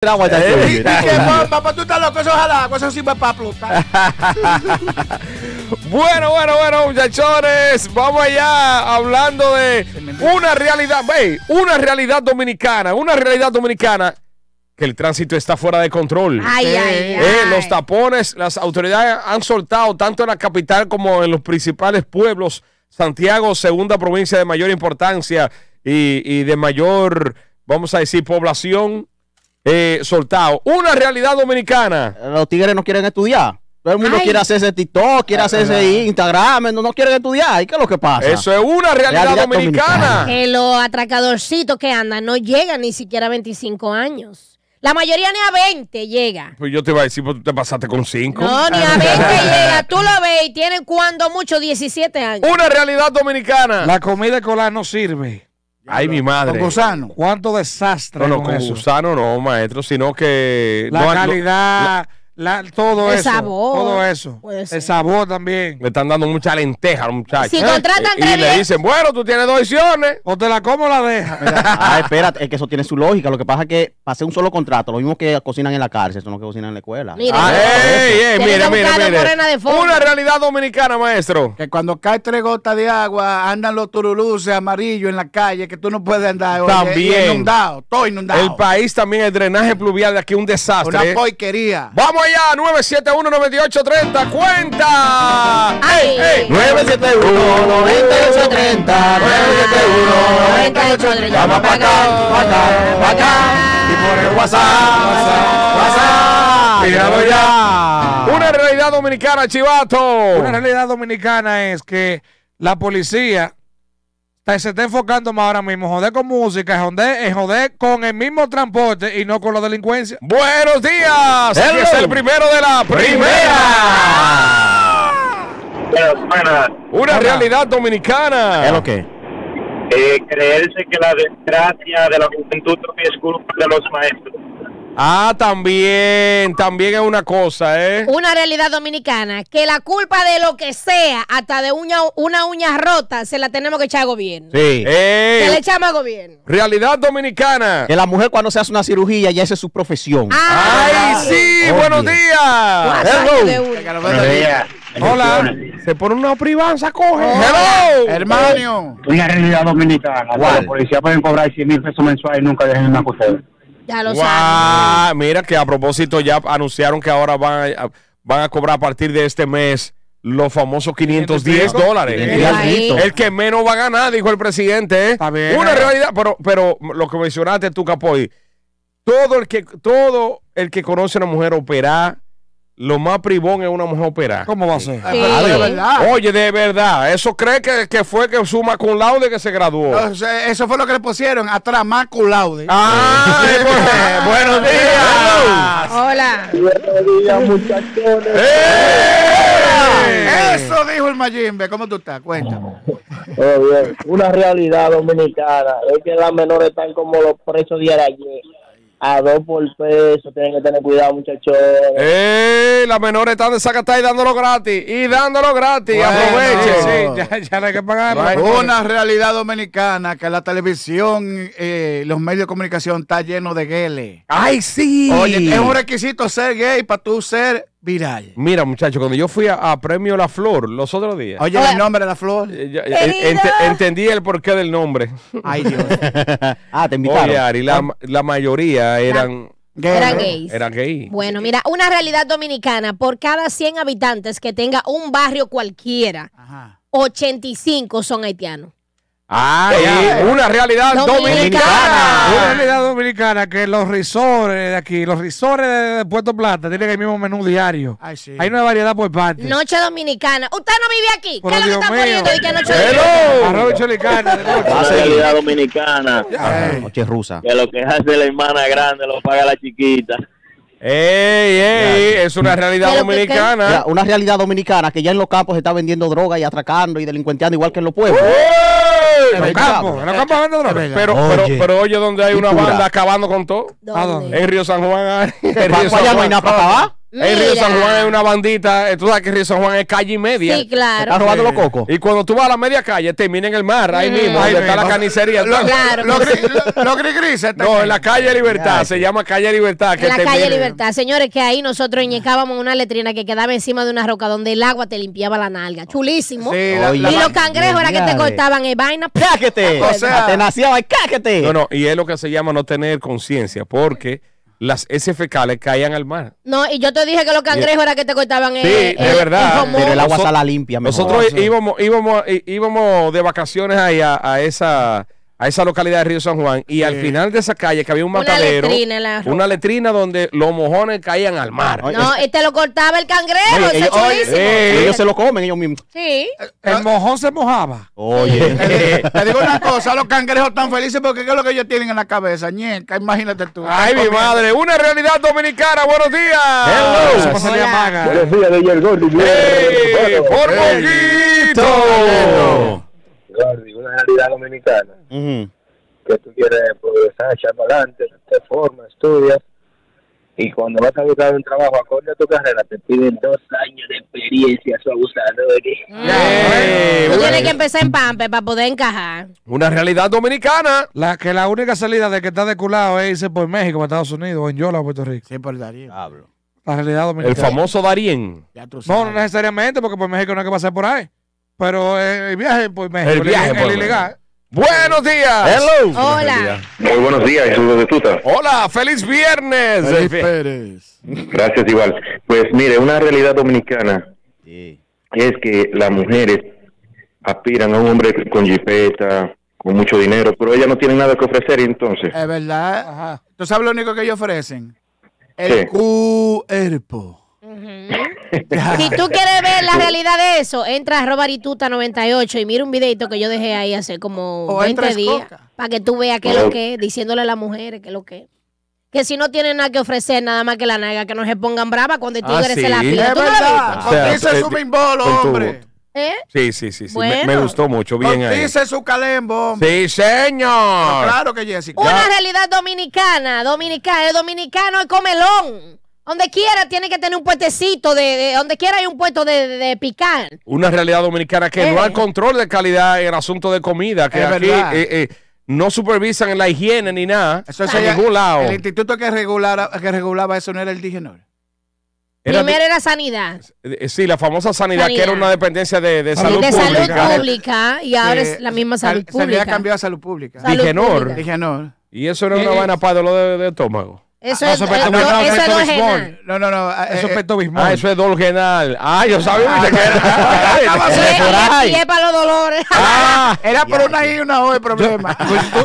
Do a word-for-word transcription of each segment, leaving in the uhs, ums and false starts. Era eh, papá, papá, tú estás loco, eso ojalá, eso sirve para plutar. Bueno, bueno, bueno, muchachones, vamos allá hablando de una realidad, ve, una realidad dominicana, una realidad dominicana que el tránsito está fuera de control. Ay, eh, ay, eh, ay. Los tapones, las autoridades han soltado tanto en la capital como en los principales pueblos. Santiago, segunda provincia de mayor importancia y, y de mayor, vamos a decir, población. Eh, soltado. Una realidad dominicana. Los tigres no quieren estudiar. Todo el mundo Ay. quiere hacerse TikTok, quiere hacerse Instagram, no, no quieren estudiar. ¿Y qué es lo que pasa? Eso es una realidad, realidad dominicana. dominicana. Que los atracadorcitos que andan no llegan ni siquiera a veinticinco años. La mayoría ni a veinte llega. Pues yo te iba a decir, pues tú te pasaste con cinco. No, ni a veinte llega. Tú lo ves y tienen cuando mucho diecisiete años. Una realidad dominicana. La comida escolar no sirve. Ay, mi madre. Con gusano. ¿Cuánto desastre? No, no, con, con gusano no, maestro, sino que... La no, calidad, no, la, todo el eso. El sabor. Todo eso. El sabor también. Le están dando mucha lenteja al muchacho. Si contratan eh, y, y le dicen, bueno, tú tienes dos opciones. O te la como o la dejas. Ah, espérate, es que eso tiene su lógica. Lo que pasa es que pasé un solo contrato. Lo mismo que cocinan en la cárcel, eso no que cocinan en la escuela. Mira, mira, mire. Una realidad dominicana, maestro. Que cuando cae tres gotas de agua, andan los turuluces amarillos en la calle, que tú no puedes andar. Oye, también. Inundado, todo inundado. El país también, el drenaje pluvial de aquí, un desastre. Una porquería. Vamos allá, nueve siete uno, noventa y ocho treinta, cuenta. Ay, hey, hey. nueve siete uno, noventa y ocho treinta, nueve siete uno, noventa y ocho treinta. Llama para acá, para acá, para acá. Y por el WhatsApp, WhatsApp, míralo ya. Una realidad dominicana, chivato. Una realidad dominicana es que la policía se está enfocando más ahora mismo. Joder con música, joder, joder con el mismo transporte y no con la delincuencia. Buenos días. Él es el primero de la primera. Una realidad dominicana. ¿Es lo que? Eh, creerse que la desgracia de la juventud es culpa de los maestros. Ah, también, también es una cosa, ¿eh? Una realidad dominicana, que la culpa de lo que sea, hasta de uña, una uña rota, se la tenemos que echar al gobierno. Sí. Eh, se la echamos al gobierno. Realidad dominicana. Que la mujer cuando se hace una cirugía ya esa es su profesión. ¡Ay, Ay sí! Oh, ¡buenos días! Hello. Hello. ¡Buenos días! Hola, se pone una privanza, coge. Hello, hermano. Una realidad dominicana. Los policías pueden cobrar cien mil pesos mensuales y nunca dejen una acusada. Ya lo saben. Mira que a propósito ya anunciaron que ahora van a, van a cobrar a partir de este mes los famosos quinientos diez dólares. El que menos va a ganar, dijo el presidente. ¿eh? Ver, una realidad, pero, pero lo que mencionaste tú, Capoy, todo el que todo el que conoce a una mujer operar. Lo más privón es una mujer operada. ¿Cómo va a ser? Sí. Ah, de verdad. Oye, de verdad. Eso cree que, que fue que suma cum laude que se graduó. No, eso fue lo que le pusieron atrás, más cum laude. Ah, sí. Buenos días. Hola. Buenos días, muchachones. ¡Eh! Eso dijo el Mayimbe. ¿Cómo tú estás? Cuéntame. Oh, bien. Una realidad dominicana es que las menores están como los presos de Arañé. A dos por peso, tienen que tener cuidado, muchachos. ¡Eh! Las menores están desacatadas y dándolo gratis. Y dándolo gratis. Bueno, aprovechen. No. Sí, ya, ya no hay que pagar. No. Una realidad dominicana que la televisión, eh, los medios de comunicación, está lleno de gele. ¡Ay, sí! Oye, es un requisito ser gay para tú ser viral. Mira, muchachos, cuando yo fui a, a Premio La Flor los otros días. Oye, Hola. el nombre de La Flor. Eh, yo, ent entendí el porqué del nombre. Ay, Dios. Ah, te invitaron. Oye, Ari, la, la mayoría eran... Gay. Era gays. Era gay. Bueno, mira, una realidad dominicana. Por cada cien habitantes que tenga un barrio cualquiera, Ajá. ochenta y cinco son haitianos. Ah, ya. Una realidad dominicana. dominicana. Una realidad dominicana que los risores de aquí, los risores de Puerto Plata tienen el mismo menú diario. Ay, sí. Hay una variedad por parte. Noche dominicana. Usted no vive aquí. Pero ¿qué es lo que está poniendo hoy que noche dominicana? Arroba cholicana. Una realidad dominicana. Ay. Noche rusa. Que lo que hace la hermana grande lo paga la chiquita. Ey, ey, es una realidad dominicana. Que, que... Ya, una realidad dominicana que ya en los campos se está vendiendo droga y atracando y delincuenteando igual que en los pueblos. En los campos, en los campos venden droga. Pero, pero, pero oye, donde hay una banda acabando con todo. ¿Dónde? En Río San Juan. En Río San Juan. ¿Para allá no hay nada para acabar? El Río San Juan es una bandita. Tú sabes que Río San Juan es calle y media. Sí, claro. Están robando los cocos. Y cuando tú vas a la media calle, termina en el mar. Ahí mismo, ahí está la carnicería. Los gris-grises. No, en la calle Libertad. Se llama calle Libertad. En la calle Libertad. Señores, que ahí nosotros ñecábamos una letrina que quedaba encima de una roca donde el agua te limpiaba la nalga. Chulísimo. Y los cangrejos era que te cortaban el vaina. ¡Cáquete! O sea, te nacía el cáquete. No, no. Y es lo que se llama no tener conciencia. Porque las heces fecales caían al mar. No, y yo te dije que los cangrejos era que te cortaban el... Sí, el, de verdad. El, pero el agua sala limpia. Mejor. Nosotros sí. íbamos, íbamos, íbamos de vacaciones ahí a, a esa... a esa localidad de Río San Juan, y sí. al final de esa calle que había un matadero, una letrina, una letrina donde los mojones caían al mar. No, este lo cortaba el cangrejo, oye, ellos, oye, eh, ellos se lo comen ellos mismos. Sí. El, el mojón se mojaba. Oye. Eh, te digo una cosa, los cangrejos están felices porque ¿qué es lo que ellos tienen en la cabeza? Ñeca, imagínate tú. Ay, mi madre, una realidad dominicana, buenos días. Hello. Hello. Hola. Buenos días, de Yergol. Hey, por poquito. Una realidad dominicana, uh-huh. que tú quieres progresar, echar para adelante, te formas, estudias, y cuando vas a buscar un trabajo acorde a tu carrera te piden dos años de experiencia, su abusador. Yeah. Tú tienes que empezar en pamper para poder encajar. Una realidad dominicana. La que la única salida de que está de culado es irse por México, Estados Unidos, o en Yola, o Puerto Rico. Sí, por Darien. Hablo. La realidad dominicana. El famoso Darien. No, no necesariamente, porque por México no hay que pasar por ahí. Pero el viaje por México, el, viaje el, por el México. Ilegal. ¡Buenos días! Hello. Hola. Muy buenos días, saludos de Tuta. Hola, feliz viernes. Feliz Pérez. Gracias, igual. Pues mire, una realidad dominicana sí. es que las mujeres aspiran a un hombre con jipeta, con mucho dinero, pero ellas no tienen nada que ofrecer, entonces. Es verdad. Ajá. ¿Tú sabes lo único que ellos ofrecen? El cuerpo. Si tú quieres ver la realidad de eso, entra a arroba arytuta noventa y ocho y mira un videito que yo dejé ahí hace como o veinte días para que tú veas qué es lo que es, diciéndole a las mujeres qué es lo que es. Que si no tienen nada que ofrecer, nada más que la naga, que no se pongan bravas cuando el tigre ah, sí. se la pide. Es verdad, cotiza su bimbolo, hombre. ¿Eh? Sí, sí, sí, sí. Bueno. Me, me gustó mucho, bien ahí. Dice su calembo. Sí, señor. No, claro que Jessica. Una realidad dominicana, dominicana, el dominicano es comelón. Donde quiera tiene que tener un puestecito, de, de donde quiera hay un puesto de, de, de picar. Una realidad dominicana que eh. no hay control de calidad en el asunto de comida, que es aquí eh, eh, no supervisan en la higiene ni nada. Eso es regulado. El instituto que regulara, que regulaba eso no era el Digenor. Primero era Sanidad. Sí, la famosa Sanidad, sanidad. que era una dependencia de, de salud de pública. De salud pública, y ahora eh, es la misma salud pública. Sanidad cambió a salud pública. Salud Digenor. Pública. Digenor. Y eso era una vaina para dolor de, de estómago. Eso es dolgenal. No, no, no. Eso es pectobismol. Ah, eso es dolgenal. Ah, yo sabía que era. Y es para los dolores. Ah, era por una y una hoy el problema.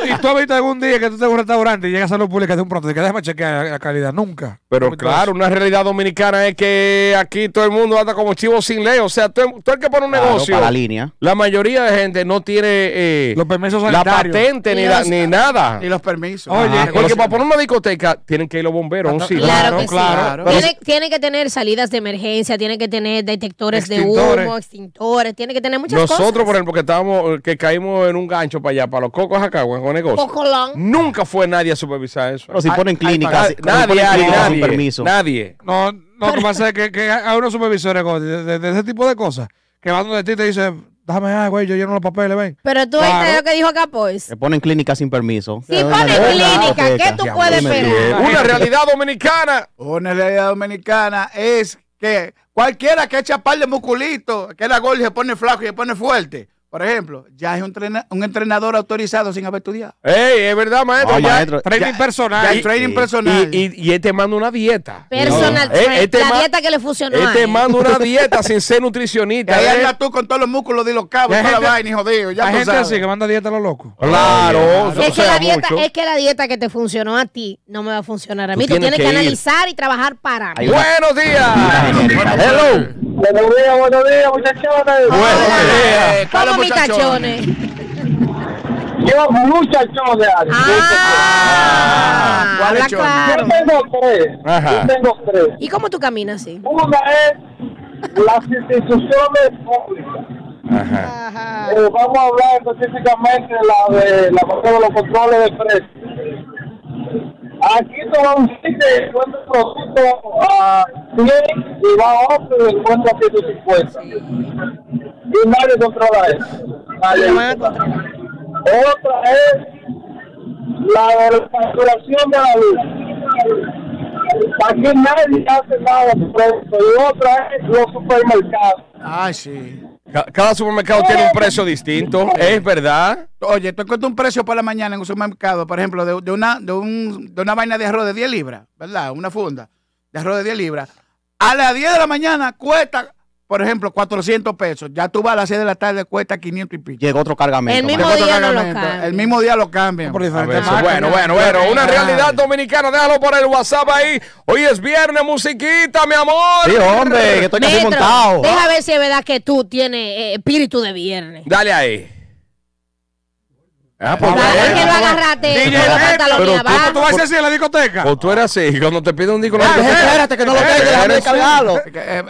¿Y tú has visto algún día que tú te vas a un restaurante y llegas a los públicos de un pronto? Te quedas para chequear la calidad. Nunca. Pero claro, una realidad dominicana es que aquí todo el mundo anda como chivo sin ley. O sea, tú el que pone un negocio. Para la línea. La mayoría de gente no tiene los permisos sanitarios. La patente ni nada. Ni los permisos. Oye, porque para poner una discoteca tiene que ir los bomberos, no, sí. Claro, claro, que sí. claro. Tiene, tiene que tener salidas de emergencia, tiene que tener detectores de humo, extintores, tiene que tener muchas Nosotros, cosas. Nosotros, por ejemplo, que estábamos, que caímos en un gancho para allá, para los cocos acá, con negocios. Nunca fue nadie a supervisar eso. Pero si ponen clínicas, nadie, nadie, permiso. Nadie. No, no, lo que pasa es que, que hay unos supervisores de, de, de ese tipo de cosas que van donde ti te dicen. Déjame, ay, güey, yo lleno los papeles, ven. Pero tú claro. viste lo que dijo acá, pues. Se ponen clínica sin permiso. Si sí, ponen clínica, ¿qué tú ya, puedes esperar? Una realidad dominicana. Una realidad dominicana es que cualquiera que echa par de musculito, que era gordo y se pone flaco y se pone fuerte, por ejemplo, ya es un, trena, un entrenador autorizado sin haber estudiado. Ey, es verdad, maestro. No, ya, maestro. Training ya, personal. Ya, y, training y, personal. Y, y, y él te manda una dieta. Personal no. training. Este la man, dieta que le fusionó. Él te manda una dieta sin ser nutricionista. Ahí anda tú con todos los músculos de los cabos, toda la vaina, y jodido. Ya hay gente sabes. así que manda dieta a los locos. Claro. claro. Es, que la dieta, es que la dieta que te funcionó a ti no me va a funcionar a mí. Tú, tú tienes, tienes que, que analizar y trabajar para mí. ¡Buenos días! ¡Hello! Buenos días, buenos días, muchachones. Buenos días. Muchachones. Yo, muchachones. Ah, ¿cuál es claro. Yo tengo tres. Ajá. Yo tengo tres. ¿Y cómo tú caminas así? Una es las instituciones públicas. Ajá. Ajá. Eh, vamos a hablar específicamente de la de la parte de los controles de precios. Aquí toma un sitio y encuentra un producto a cien y va a otro y encuentra a ciento cincuenta. Sí. Y nadie controla eso. Nadie sí, controla. Otra es la de la facturación de la luz. Aquí nadie hace nada de producto. Y otra es los supermercados. Ah, sí. Cada supermercado sí. tiene un precio distinto, es verdad. Oye, tú cuentas un precio por la mañana en un supermercado, por ejemplo, de, de, una, de, un, de una vaina de arroz de diez libras, ¿verdad? Una funda de arroz de diez libras. A las diez de la mañana cuesta, por ejemplo, cuatrocientos pesos. Ya tú vas a las seis de la tarde, cuesta quinientos y pico. Llega otro cargamento. El mismo, día, cargamento. No el mismo día lo cambian. Por diferentes ver, marcas, bueno, bueno, bueno. Una realidad dominicana. Déjalo por el WhatsApp ahí. Hoy es viernes, musiquita, mi amor. Sí, hombre, que estoy casi Metro, montado. Deja ver si es verdad que tú tienes espíritu de viernes. Dale ahí. Ah, pues dale, que lo agarraste. D J Metro, ¿tú vas a ser así en la discoteca? O tú eres así, cuando te piden un disco no te dices, espérate que no lo tengo, déjame descargarlo.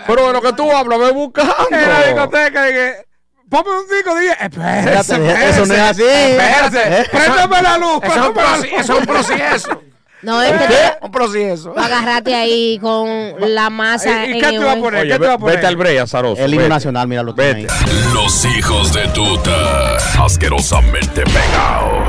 Pero de lo que tú hablas, ve buscando. En la discoteca, dije, ponme un disco, dije, espérate, eso no es así. Espérate, préndeme la luz, es un proceso. No, es que ¿Qué? un proceso. Agarrate ahí con la masa. ¿Y, y qué te va a poner? Oye, ¿qué te va a poner? Vete al Brea, Zaroso. El himno nacional, míralo. Vete. Los hijos de tuta, asquerosamente pegados.